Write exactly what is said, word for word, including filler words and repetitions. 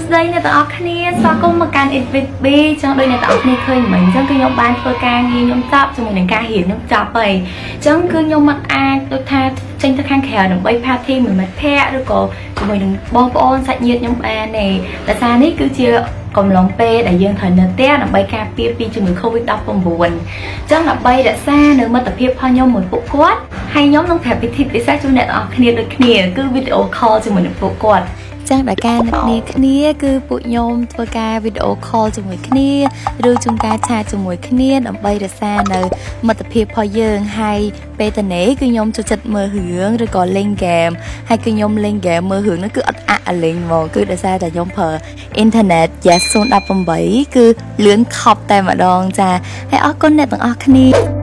Tuesday này tao khné, sao cũng mà can edit B trong đôi này tao khné khơi mình trong cứ nhom ban phơi can như nhom chọc trong mình đánh ca hiển nhom chọc vậy. Trong cứ nhom mặt a tôi tha tranh thức khang khèo đừng bay party mình mặt phe rồi có của mình đừng bom on sạch nhiệt nhom a này. Tại sao nít cứ chia còn lòng pe đại dương thời nền té đừng bay ca pia pia cho người không biết đọc phong buồn. Trong đừng bay đã xa nữa mà tập hiệp hoa nhom một bộ quát hay nhóm trong thẻ bị thịt bị sát cho này tao khné được khné cứ video call cho mình được bộ quát. Trang đại ca này kia cứ bụi nhôm tôi ca video call cho người kia đưa chúng ta cha cho người kia đậm bay ra xa nơi mà tập hiệp hoa dương hay bây giờ này cứ nhôm cho chật mơ hưởng rồi còn lên game hay cứ nhôm lên game mơ hưởng nó cứ ắt ạ lên vào cứ ra xa là nhôm phở internet giá xuống đập vòng bảy cứ lưỡn khóc tay mà đòn cha hay ở con này bằng ở kia.